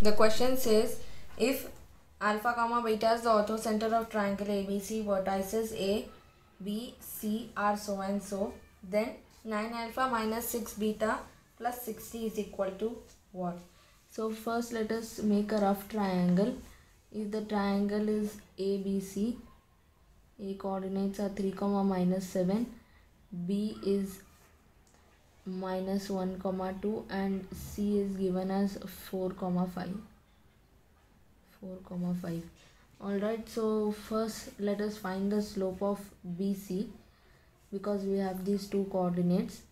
The question says, if alpha comma beta is the orthocenter of triangle ABC, vertices A, B, C are so and so, then 9 alpha minus 6 beta plus 60 is equal to what? So first let us make a rough triangle. If the triangle is ABC, A coordinates are 3 comma minus 7, B is minus 1 comma 2, and C is given as 4 comma 5. 4 comma 5. Alright, so first let us find the slope of BC, because we have these two coordinates.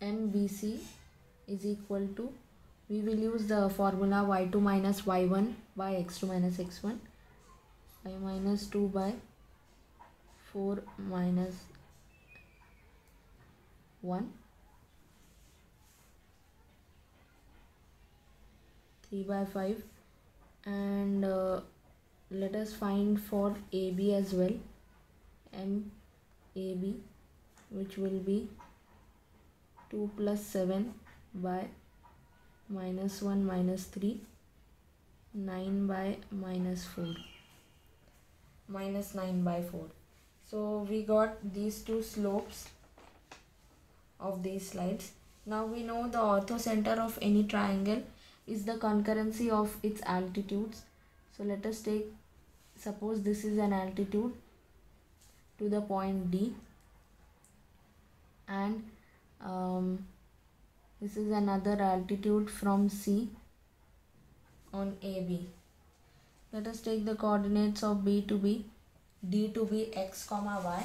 MBC is equal to, we will use the formula y2 minus y1 by x2 minus x1, y minus 2 by 4 minus 1, 3 by 5, and let us find for AB as well, MAB, which will be 2 plus 7 by minus 1 minus 3, 9 by minus 4, minus 9 by 4. So we got these two slopes of these slides. Now we know the orthocenter of any triangle is the concurrency of its altitudes. So let us take, suppose this is an altitude to the point D, and this is another altitude from C on AB. Let us take the coordinates of B to be, D to be x comma y.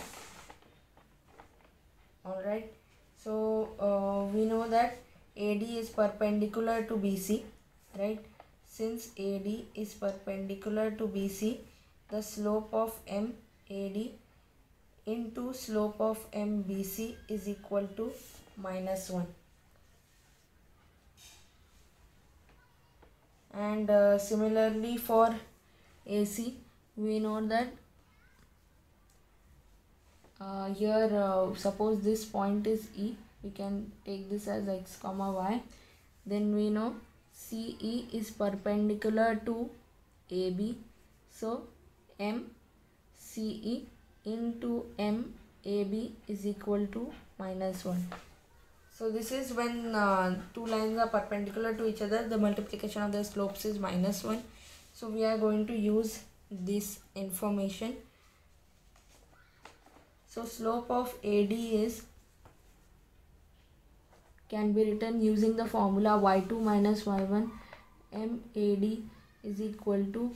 Alright, so we know that AD is perpendicular to BC, right? Since AD is perpendicular to BC, the slope of MAD into slope of MBC is equal to minus 1. And similarly for AC, we know that here suppose this point is E, we can take this as x comma y. Then we know CE is perpendicular to AB, so MCE into MAB is equal to minus 1. So this is when two lines are perpendicular to each other, the multiplication of their slopes is minus 1. So we are going to use this information. So slope of AD is, can be written using the formula y2 minus y1, MAD is equal to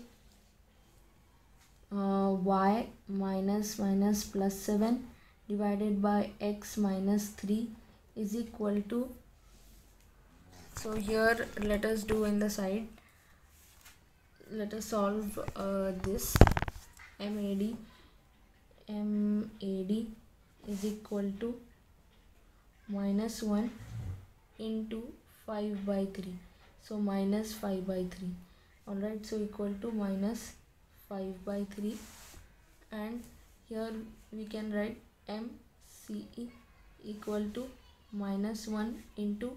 y minus plus 7 divided by x minus 3 is equal to, so here let us do in the side, let us solve this. MAD is equal to minus 1 into 5 by 3, so minus 5 by 3. Alright, so equal to minus 5 by 3, and here we can write MCE equal to minus 1 into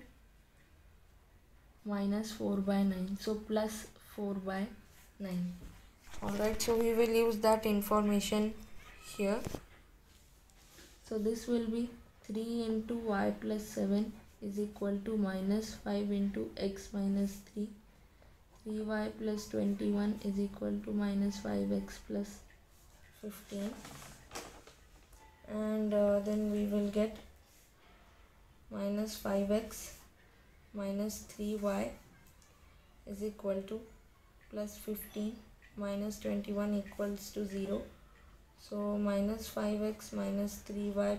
minus 4 by 9, so plus 4 by 9. Alright, so we will use that information here. So this will be 3 into y plus 7 is equal to minus 5 into x minus 3. 3y plus 21 is equal to minus 5x plus 15. And then we will get minus 5x minus 3y is equal to plus 15 minus 21 equals to 0. So minus 5x minus 3y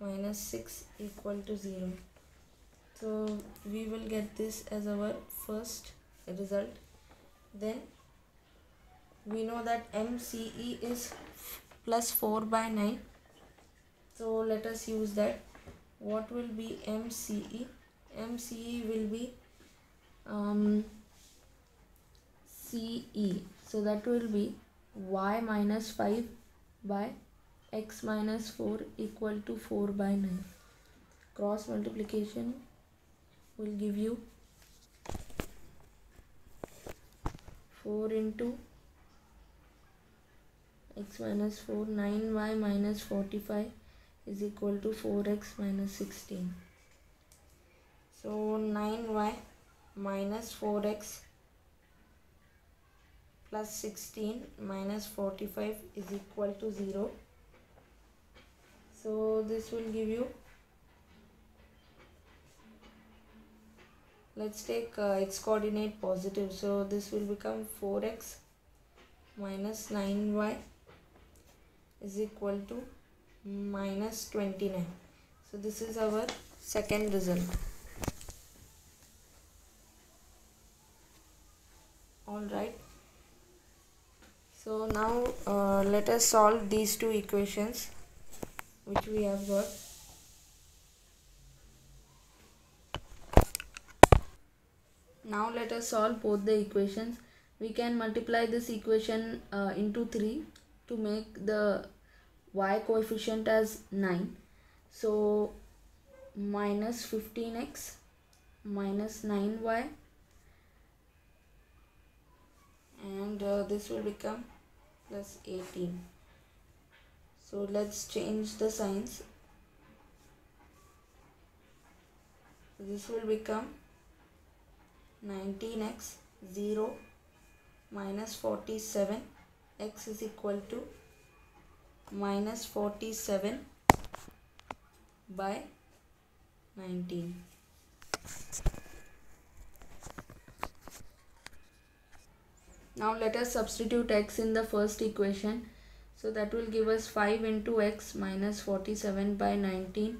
minus 6 equal to 0. So we will get this as our first result. Then we know that MCE is plus 4 by 9. So let us use that. What will be MCE? MCE will be CE. So that will be y minus 5 by x minus 4 equal to 4 by 9. Cross multiplication will give you 4 into x minus 4, 9y minus 45 is equal to 4x minus 16. So 9y minus 4x plus 16 minus 45 is equal to 0. So this will give you, let's take x coordinate positive, so this will become 4x minus 9y is equal to minus 29. So this is our second result. Alright, so now let us solve these two equations which we have got. Now let us solve both the equations. We can multiply this equation into 3 to make the y coefficient as 9. So minus 15x minus 9y, and this will become plus 18. So let's change the signs. This will become 19x, 0 minus 47, x is equal to minus 47 by 19. Now let us substitute x in the first equation. So that will give us 5 into x minus 47 by 19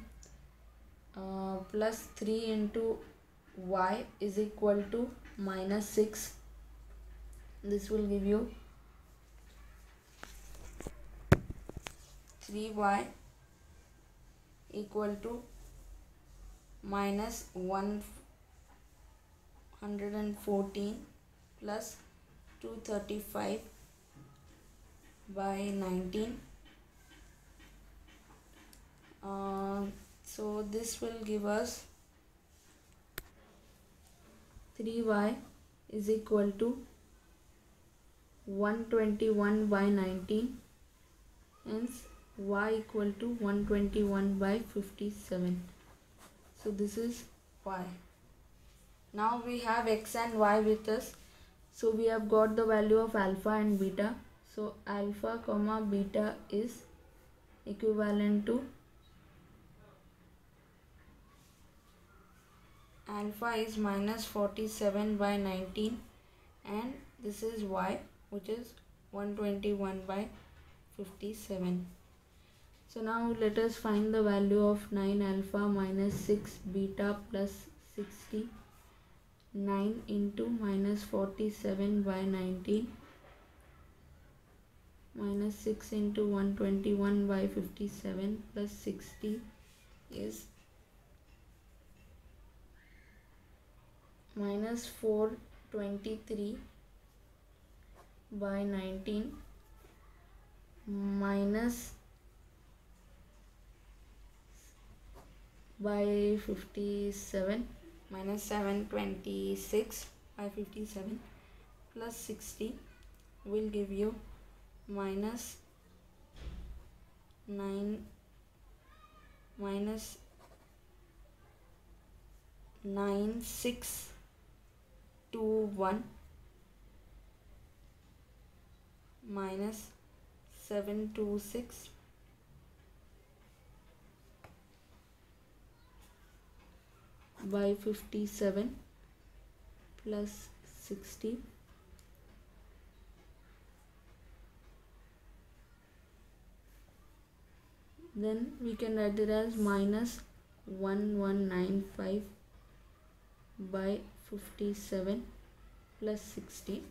plus 3 into y is equal to minus 6. This will give you 3y equal to minus 114 plus 235 by 19. So this will give us 3y is equal to 121 by 19, hence y equal to 121 by 57. So this is y. Now we have x and y with us, so we have got the value of alpha and beta. So alpha comma beta is equivalent to, alpha is minus 47 by 19, and this is y, which is 121 by 57. So now let us find the value of 9 alpha minus 6 beta plus 69 into minus 47 by 19. Minus 6 into 121 by 57 plus 60 is minus 423 by 19 minus by 57, minus 726 by 57 plus 60 will give you minus 9, minus 9621 minus 726 by 57 plus 60. Then we can write it as minus 1195 by 57 plus 60.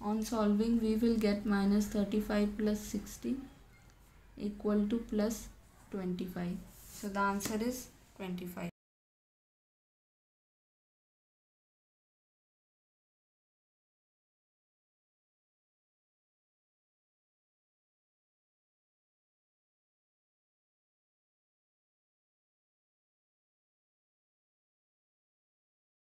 On solving, we will get minus 35 plus 60 equal to plus 25. So the answer is 25.